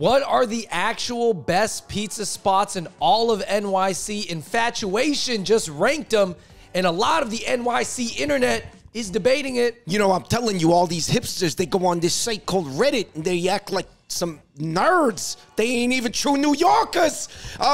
What are the actual best pizza spots in all of NYC? Infatuation just ranked them, and a lot of the NYC internet is debating it. You know, I'm telling you, all these hipsters, they go on this site called Reddit, and they act like some nerds. They ain't even true New Yorkers.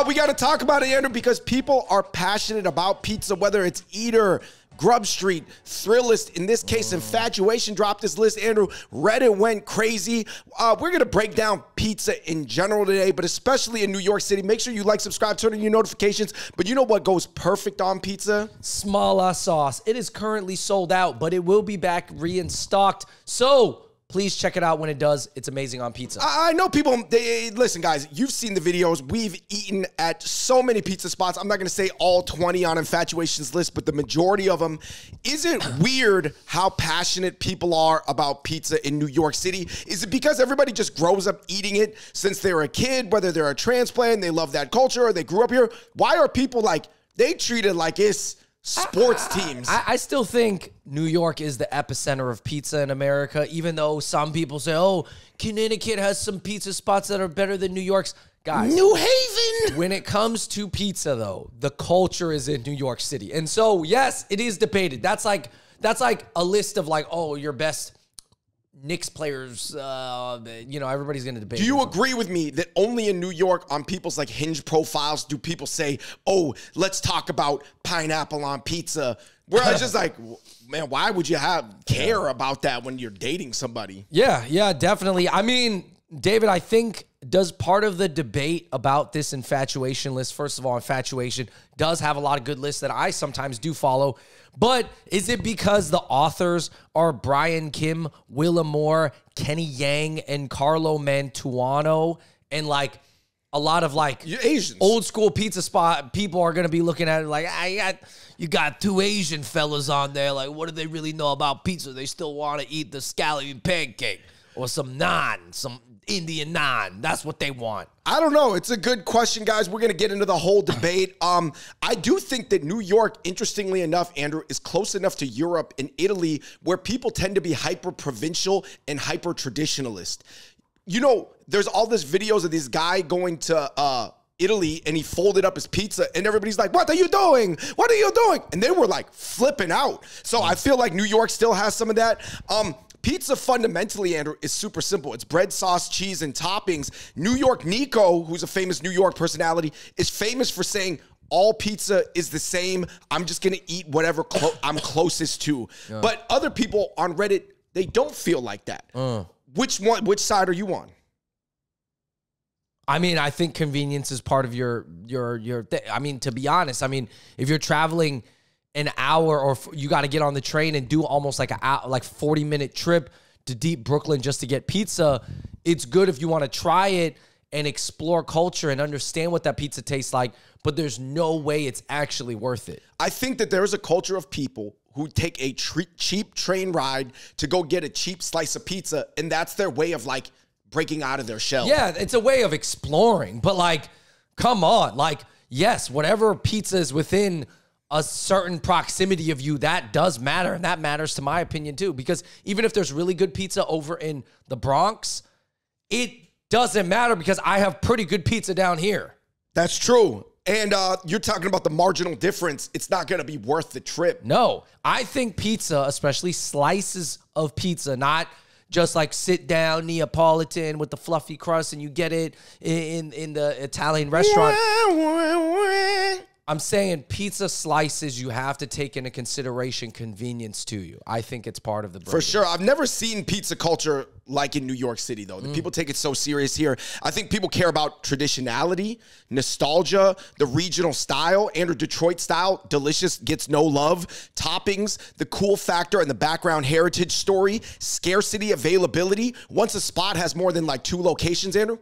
We got to talk about it, Andrew, because people are passionate about pizza, whether it's Eater, Grub Street, Thrillist, in this case, Infatuation dropped this list, Andrew. Reddit went crazy. We're going to break down pizza in general today, but especially in New York City. Make sure you like, subscribe, turn on your notifications. But you know what goes perfect on pizza? Småla sauce. It is currently sold out, but it will be back restocked. So please check it out when it does. It's amazing on pizza. I know people, listen guys, you've seen the videos. We've eaten at so many pizza spots. I'm not going to say all 20 on Infatuation's list, but the majority of them. Is it weird how passionate people are about pizza in New York City? Is it because everybody just grows up eating it since they were a kid, whether they're a transplant, they love that culture, or they grew up here? Why are people like, they treat it like it's sports teams? I still think New York is the epicenter of pizza in America, even though some people say, oh, Connecticut has some pizza spots that are better than New York's. Guys, New Haven! When it comes to pizza, though, the culture is in New York City. And so, yes, it is debated. That's like a list of like, oh, your best Knicks players, you know, everybody's going to debate. Do you agree with me that only in New York on people's like Hinge profiles do people say, oh, let's talk about pineapple on pizza? Where I was just like, man, why would you care about that when you're dating somebody? Yeah, definitely. I mean, David, I think does part of the debate about this Infatuation list, first of all, Infatuation does have a lot of good lists that I sometimes do follow, but is it because the authors are Brian Kim, Willa Moore, Kenny Yang, and Carlo Mantuano, and like a lot of like Asians. Old school pizza spot people are going to be looking at it like, you got two Asian fellas on there, like what do they really know about pizza? They still want to eat the scalloped pancake or some naan, some Indian naan. That's what they want. I don't know. It's a good question, guys. We're going to get into the whole debate. I do think that New York, interestingly enough, Andrew, is close enough to Europe and Italy where people tend to be hyper-provincial and hyper-traditionalist. You know, there's all these videos of this guy going to Italy and he folded up his pizza and everybody's like, what are you doing? What are you doing? And they were like flipping out. So I feel like New York still has some of that. Pizza fundamentally, Andrew, is super simple. It's bread, sauce, cheese, and toppings. New York Nico, who's a famous New York personality, is famous for saying all pizza is the same. I'm just going to eat whatever I'm closest to. Yeah. But other people on Reddit, they don't feel like that. Which side are you on? I mean, I think convenience is part of your thing. I mean, to be honest, I mean, if you're traveling an hour, or you got to get on the train and do almost like a 40-minute trip to deep Brooklyn just to get pizza, it's good if you want to try it and explore culture and understand what that pizza tastes like, but there's no way it's actually worth it. I think that there is a culture of people who take a cheap train ride to go get a cheap slice of pizza, and that's their way of like breaking out of their shell. Yeah, it's a way of exploring, but like, come on. Like, yes, whatever pizza is within a certain proximity of you, that does matter. And that matters to my opinion too, because even if there's really good pizza over in the Bronx, it doesn't matter because I have pretty good pizza down here. That's true. And you're talking about the marginal difference. It's not going to be worth the trip. No, I think pizza, especially slices of pizza, not just like sit down Neapolitan with the fluffy crust and you get it in the Italian restaurant. I'm saying pizza slices, you have to take into consideration convenience to you. I think it's part of the burden. For sure. I've never seen pizza culture like in New York City, though. The people take it so serious here. I think people care about traditionality, nostalgia, the regional style, and or Detroit style. Delicious gets no love. Toppings, the cool factor, and the background heritage story. Scarcity, availability. Once a spot has more than like 2 locations, Andrew,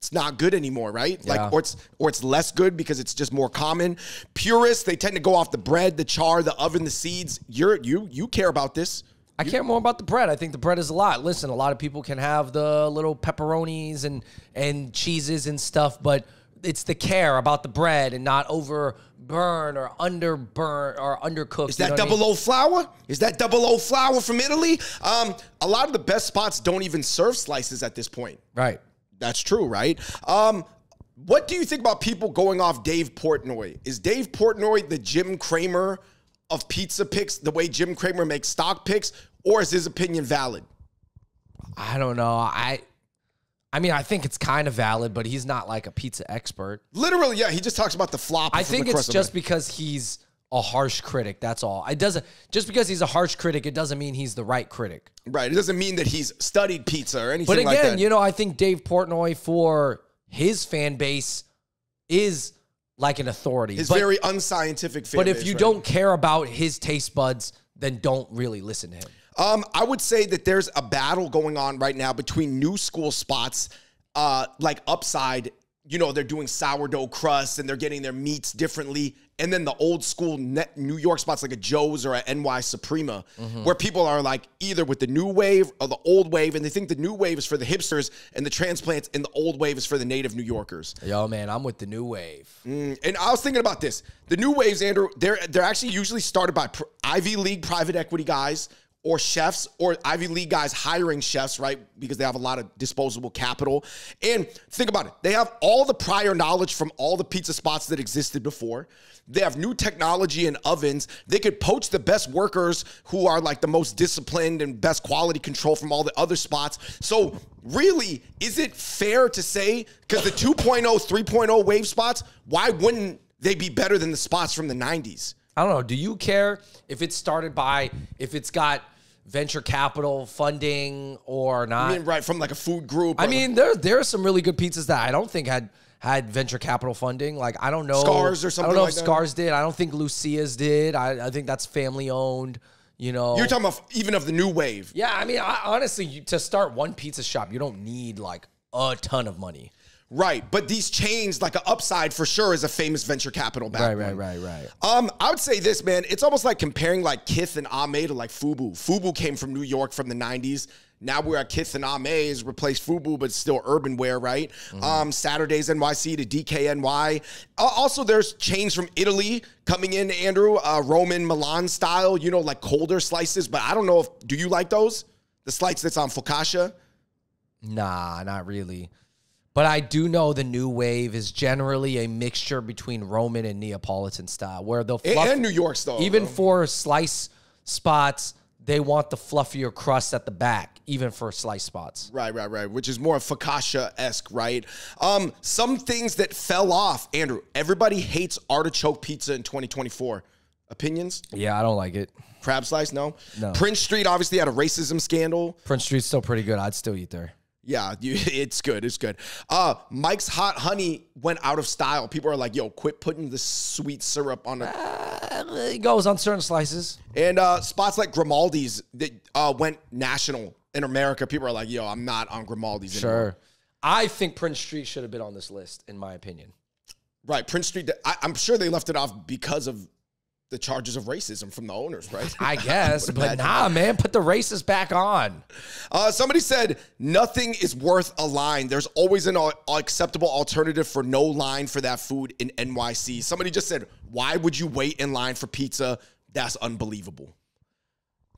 it's not good anymore, right? Yeah. Like, or it's less good because it's just more common. Purists, they tend to go off the bread, the char, the oven, the seeds. You care about this. I care more about the bread. I think the bread is a lot. Listen, a lot of people can have the little pepperonis and cheeses and stuff, but it's the care about the bread and not overburn or underburn or undercooked. Is that double O flour? Is that double O flour from Italy? A lot of the best spots don't even serve slices at this point. Right. That's true, right? What do you think about people going off Dave Portnoy? Is Dave Portnoy the Jim Cramer of pizza picks, the way Jim Cramer makes stock picks, or is his opinion valid? I don't know. I mean, I think it's kind of valid, but he's not like a pizza expert. Literally, yeah. He just talks about the flop. I think it's just because he's a harsh critic. That's all. It doesn't, just because he's a harsh critic, it doesn't mean he's the right critic. Right. It doesn't mean that he's studied pizza or anything like that. But again, you know, I think Dave Portnoy, for his fan base, is like an authority. His very unscientific fan base. But if you don't care about his taste buds, then don't really listen to him. I would say that there's a battle going on right now between new school spots, like Upside. You know, they're doing sourdough crust and they're getting their meats differently. And then the old school New York spots like a Joe's or a NY Suprema, where people are like either with the new wave or the old wave. And they think the new wave is for the hipsters and the transplants, and the old wave is for the native New Yorkers. Yo, man, I'm with the new wave. And I was thinking about this. The new waves, Andrew, they're actually usually started by Ivy League private equity guys, or chefs, or Ivy League guys hiring chefs, right? Because they have a lot of disposable capital. And think about it. They have all the prior knowledge from all the pizza spots that existed before. They have new technology and ovens. They could poach the best workers who are like the most disciplined and best quality control from all the other spots. So really, is it fair to say, because the 2.0, 3.0 wave spots, why wouldn't they be better than the spots from the 90s? I don't know. Do you care if it's started by, if it's got venture capital funding or not? I mean, right, from like a food group. I mean, there are some really good pizzas that I don't think had venture capital funding. Like, I don't know. Scars or something like that. I don't know if Scars did. I don't think Lucia's did. I think that's family owned, you know. You're talking about even of the new wave. Yeah, I mean, honestly, to start one pizza shop, you don't need like a ton of money. Right, but these chains, like an Upside for sure, is a famous venture capital back. Right. I would say this, man. It's almost like comparing like Kith and Aimé to like FUBU. FUBU came from New York from the 90s. Now we're at Kith and Aimé has replaced FUBU, but still urban wear, right? Saturdays NYC to DKNY. Also, there's chains from Italy coming in, Andrew. Roman Milan style, you know, like colder slices. But I don't know if, do you like those? The slice that's on focaccia? Nah, not really. But I do know the new wave is generally a mixture between Roman and Neapolitan style, where they'll fluff, and New York style. Even for slice spots, they want the fluffier crust at the back, even for slice spots. Right. Which is more focaccia-esque, right? Some things that fell off, Andrew. Everybody hates artichoke pizza in 2024. Opinions? Yeah, I don't like it. Crab slice? No. No. Prince Street obviously had a racism scandal. Prince Street's still pretty good. I'd still eat there. Yeah, it's good. It's good. Mike's Hot Honey went out of style. People are like, yo, quit putting the sweet syrup on. It goes on certain slices. And spots like Grimaldi's that went national in America. People are like, yo, I'm not on Grimaldi's anymore. Sure. I think Prince Street should have been on this list, in my opinion. Right. Prince Street, I'm sure they left it off because of the charges of racism from the owners, right? I guess, but nah, man, put the racist back on. Somebody said, nothing is worth a line. There's always an acceptable alternative for no line for that food in NYC. Somebody just said, why would you wait in line for pizza? That's unbelievable.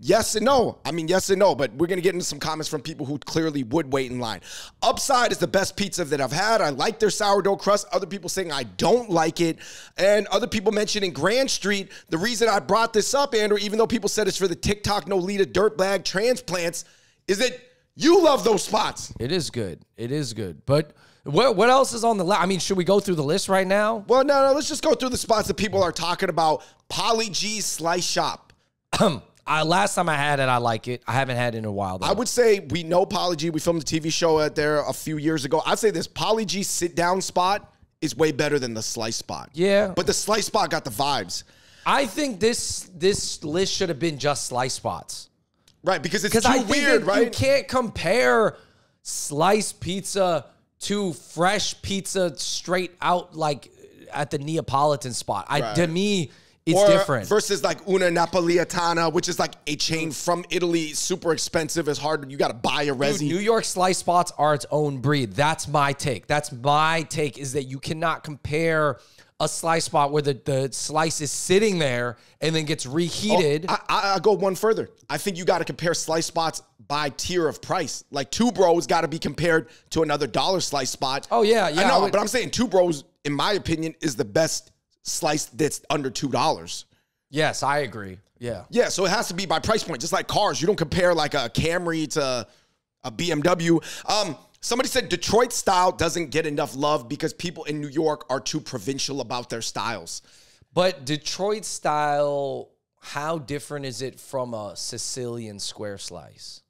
Yes and no. I mean, yes and no, but we're going to get into some comments from people who clearly would wait in line. Upside is the best pizza that I've had. I like their sourdough crust. Other people saying I don't like it. And other people mentioning Grand Street. The reason I brought this up, Andrew, even though people said it's for the TikTok Nolita dirtbag transplants, is that you love those spots. It is good. It is good. But what else is on the list? I mean, should we go through the list right now? Well, no. Let's just go through the spots that people are talking about. Polly G's Slice Shop. Last time I had it, I like it. I haven't had it in a while, though. I would say we know Polly G. We filmed a TV show out there a few years ago. I'd say this Polly G sit-down spot is way better than the slice spot. Yeah. But the slice spot got the vibes. I think this list should have been just slice spots. Right, because it's too weird, right? You can't compare slice pizza to fresh pizza straight out, like, at the Neapolitan spot. To me... It's different. Versus like Una Napoletana, which is like a chain from Italy, super expensive. It's hard. You got to buy a resi. Dude, New York slice spots are its own breed. That's my take. Is that you cannot compare a slice spot where the slice is sitting there and then gets reheated. Oh, I'll go one further. I think you got to compare slice spots by tier of price. Like Two Bros got to be compared to another dollar slice spot. Oh, yeah, yeah. I know, but I'm saying Two Bros, in my opinion, is the best slice that's under $2. Yes, I agree. Yeah. Yeah, so it has to be by price point, just like cars. You don't compare like a Camry to a BMW. Somebody said Detroit style doesn't get enough love because people in New York are too provincial about their styles. But Detroit style, how different is it from a Sicilian square slice?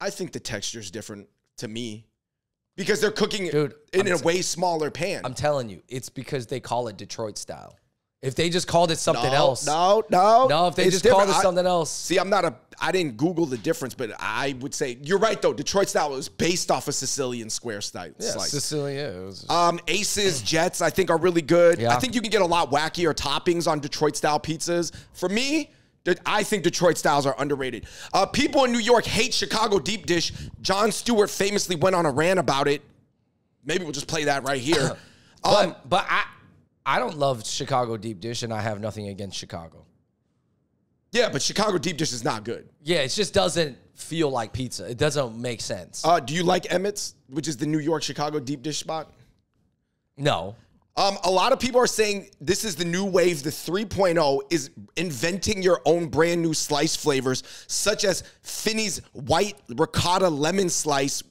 I think the texture is different to me because they're cooking in a way smaller pan. I'm telling you, it's because they call it Detroit style. If they just called it something else. No, if they just called it something else. See, I didn't Google the difference, but I would say, you're right though, Detroit style was based off a Sicilian square style. Yeah, Sicilian. Aces, Jets, I think are really good. Yeah. I think you can get a lot wackier toppings on Detroit style pizzas. For me, I think Detroit styles are underrated. People in New York hate Chicago deep dish. Jon Stewart famously went on a rant about it. Maybe we'll just play that right here. But I don't love Chicago deep dish, and I have nothing against Chicago. Yeah, but Chicago deep dish is not good. Yeah, it just doesn't feel like pizza. It doesn't make sense. Do you like Emmett's, which is the New York Chicago deep dish spot? No. A lot of people are saying this is the new wave. The 3.0 is inventing your own brand new slice flavors, such as Finney's white ricotta lemon slice,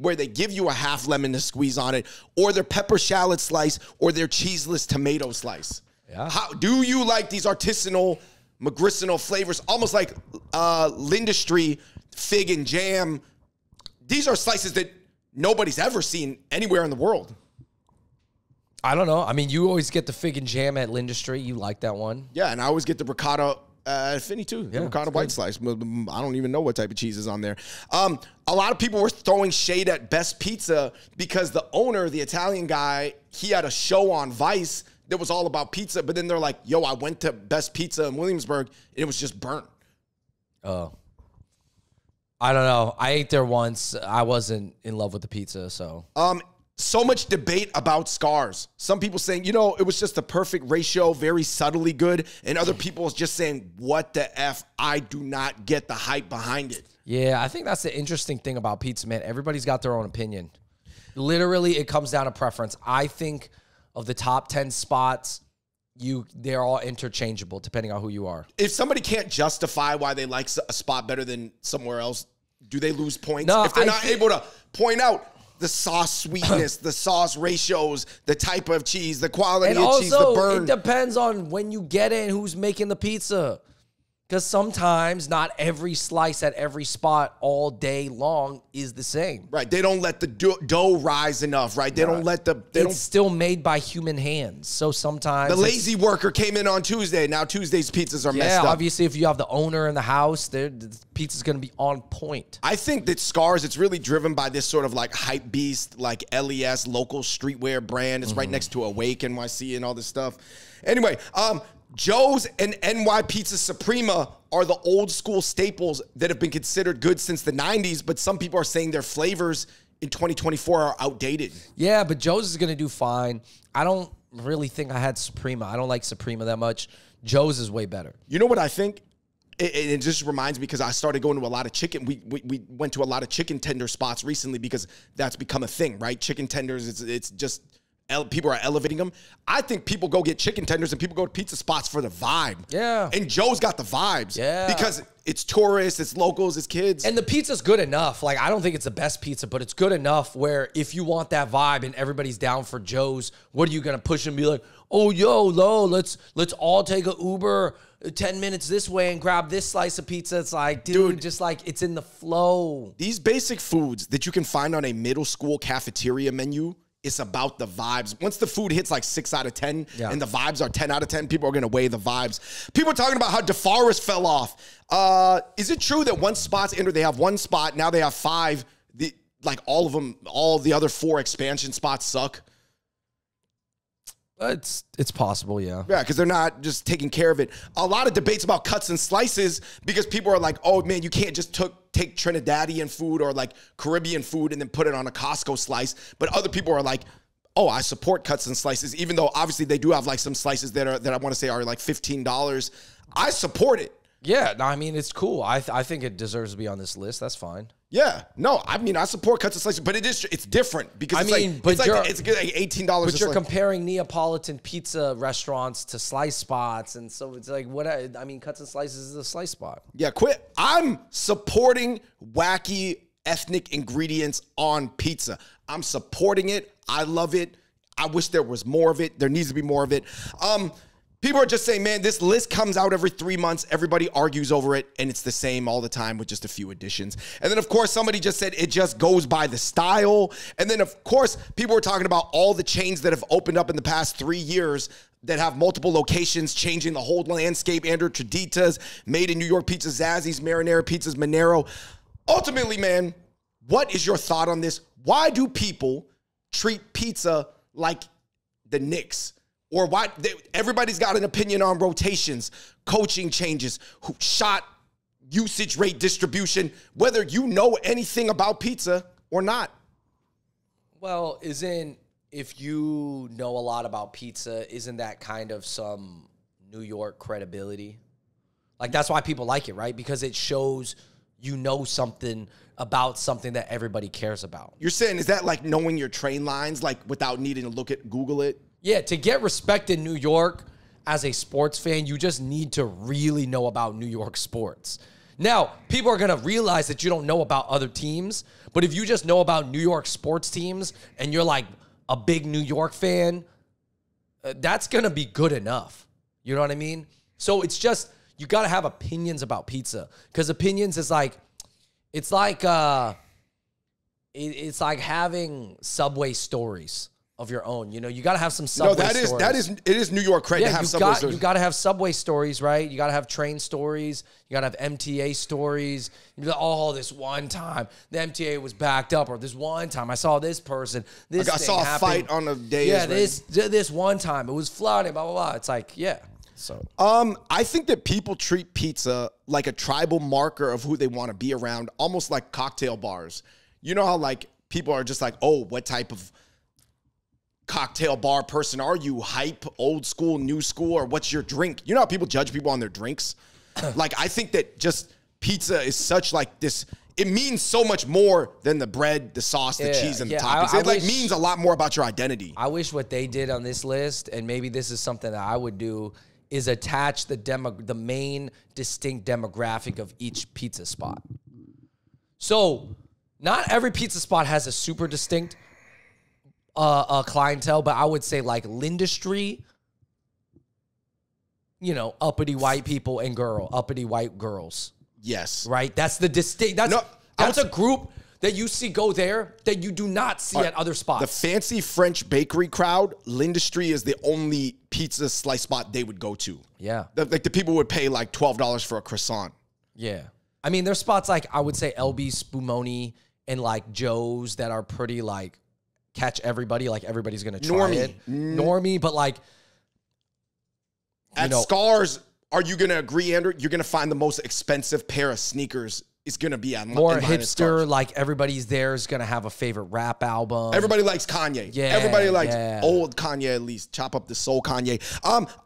where they give you a half lemon to squeeze on it, or their pepper shallot slice, or their cheeseless tomato slice. Yeah. How do you like these artisanal, medicinal flavors, almost like L'industrie, fig and jam? These are slices that nobody's ever seen anywhere in the world. I don't know. I mean, you always get the fig and jam at L'industrie. You like that one. Yeah, and I always get the ricotta... Finney too. Yeah, ricotta white slice. I don't even know what type of cheese is on there. A lot of people were throwing shade at Best Pizza because the owner, the Italian guy, he had a show on Vice that was all about pizza, but then they're like, yo, I went to Best Pizza in Williamsburg, and it was just burnt. Oh. I don't know. I ate there once. I wasn't in love with the pizza, so. So much debate about Scars. Some people saying, you know, it was just the perfect ratio, very subtly good. And other people just saying, what the F? I do not get the hype behind it. Yeah, I think that's the interesting thing about pizza, man. Everybody's got their own opinion. Literally, it comes down to preference. I think of the top 10 spots, they're all interchangeable depending on who you are. If somebody can't justify why they like a spot better than somewhere else, do they lose points? No, if they're not able to point out the sauce sweetness, the sauce ratios, the type of cheese, the quality and of also, cheese, the burn. It depends on when you get it and who's making the pizza. Because sometimes not every slice at every spot all day long is the same. Right. They don't let the dough rise enough, right? They don't let the... It's still made by human hands. So sometimes... The lazy worker came in on Tuesday. Now Tuesday's pizzas are messed up. Yeah, obviously if you have the owner in the house, the pizza's going to be on point. I think that Scars, it's really driven by this sort of like hype beast, like LES, local streetwear brand. It's right next to Awake NYC and all this stuff. Anyway, Joe's and NY Suprema are the old school staples that have been considered good since the 90s, but some people are saying their flavors in 2024 are outdated. Yeah, but Joe's is going to do fine. I don't really think I had Suprema. I don't like Suprema that much. Joe's is way better. You know what I think? It just reminds me because I started going to a lot of chicken. We went to a lot of chicken tender spots recently because that's become a thing, right? Chicken tenders, it's just... people are elevating them. I think people go get chicken tenders and people go to pizza spots for the vibe. Yeah. And Joe's got the vibes. Yeah. Because it's tourists, it's locals, it's kids. And the pizza's good enough. Like, I don't think it's the best pizza, but it's good enough where if you want that vibe and everybody's down for Joe's, what are you going to push and be like, oh, yo, Lo, let's all take an Uber 10 minutes this way and grab this slice of pizza. It's like, dude, just like it's in the flow. These basic foods that you can find on a middle school cafeteria menu, it's about the vibes. Once the food hits like 6 out of 10 and the vibes are 10 out of 10, people are going to weigh the vibes. People are talking about how DeForest fell off. Is it true that once spots entered, they have one spot, now they have 5? Like all of them, all the other 4 expansion spots suck? It's possible, yeah. Yeah, because they're not just taking care of it. A lot of debates about Cuts and Slices because people are like, oh, man, you can't just take Trinidadian food or like Caribbean food and then put it on a Costco slice. But other people are like, oh, I support Cuts and Slices, even though obviously they do have like some slices that are, that I want to say are like $15. I support it. Yeah, no, I mean, it's cool. I think it deserves to be on this list. That's fine. Yeah, no, I mean, I support Cuts and Slices, but it is, it's different because it's, I mean, like, but it's like, it's like $18. But you're like comparing Neapolitan pizza restaurants to slice spots, and so it's like, what? I mean, Cuts and Slices is a slice spot. Yeah, quit. I'm supporting wacky ethnic ingredients on pizza. I'm supporting it. I love it. I wish there was more of it. There needs to be more of it. People are just saying, man, this list comes out every 3 months. Everybody argues over it, and it's the same all the time with just a few additions. And then, of course, somebody just said it just goes by the style. And then, of course, people were talking about all the chains that have opened up in the past 3 years that have multiple locations, changing the whole landscape. Andrew Tradita's, Made in New York Pizza, Zazzy's, Marinara Pizza's, Monero. Ultimately, man, what is your thought on this? Why do people treat pizza like the Knicks? Or why everybody's got an opinion on rotations, coaching changes, shot, usage rate distribution, whether you know anything about pizza or not. Well, isn't, if you know a lot about pizza, isn't that kind of some New York credibility? Like, that's why people like it, right? Because it shows you know something about something that everybody cares about. You're saying, is that like knowing your train lines, like without needing to look at, Google it? Yeah, to get respect in New York as a sports fan, you just need to really know about New York sports. Now, people are going to realize that you don't know about other teams, but if you just know about New York sports teams and you're like a big New York fan, that's going to be good enough. You know what I mean? So it's just, you got to have opinions about pizza, because opinions is like, it's like having Subway stories of your own. You know, you got to have some Subway stories. No, it is New York credit to have Subway stories. You got to have Subway stories, right? You got to have train stories. You got to have MTA stories. You like, oh, this one time the MTA was backed up, or this one time I saw this person, this like, I saw a fight on a day. Yeah, this one time it was flooded, blah, blah, blah. It's like, yeah. So I think that people treat pizza like a tribal marker of who they want to be around, almost like cocktail bars. You know how like people are just like, oh, what type of cocktail bar person are you? Hype, old school, new school, or what's your drink? You know how people judge people on their drinks? Like, I think that just pizza is such like this, it means so much more than the bread, the sauce, the cheese, and the toppings. It like means a lot more about your identity. I wish what they did on this list, and maybe this is something that I would do, is attach the main distinct demographic of each pizza spot. So not every pizza spot has a super distinct clientele, but I would say like L'industrie, you know, uppity white people and uppity white girls. Yes. Right? That's the distinct, that's a group that you see go there that you do not see at other spots. The fancy French bakery crowd, L'industrie is the only pizza slice spot they would go to. Yeah. Like the people would pay like $12 for a croissant. Yeah. I mean, there's spots like, I would say LB Spumoni and like Joe's that are pretty like, catch everybody, like everybody's gonna try it. Normie, but like at Scars, are you gonna agree, Andrew? You're gonna find the most expensive pair of sneakers is gonna be at more hipster. Like everybody's there is gonna have a favorite rap album. Everybody likes Kanye. Yeah, everybody likes old Kanye, at least chop up the soul Kanye.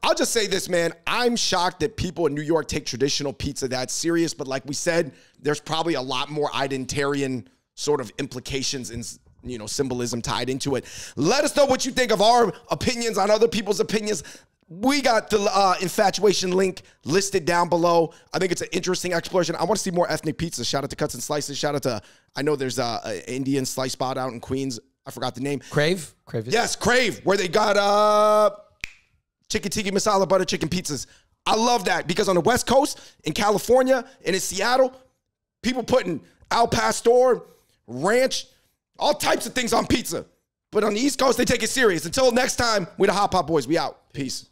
I'll just say this, man. I'm shocked that people in New York take traditional pizza that serious. But like we said, there's probably a lot more identarian sort of implications in, you know, symbolism tied into it. Let us know what you think of our opinions on other people's opinions. We got the Infatuation link listed down below. I think it's an interesting exploration. I want to see more ethnic pizza. Shout out to Cuts and Slices. Shout out to, I know there's an Indian slice spot out in Queens. I forgot the name. Crave? Crave is Crave, where they got chicken tikka masala butter chicken pizzas. I love that, because on the West Coast, in California, and in Seattle, people putting al pastor, ranch, all types of things on pizza. But on the East Coast, they take it serious. Until next time, we're the Hot Pot Boys. We out. Peace.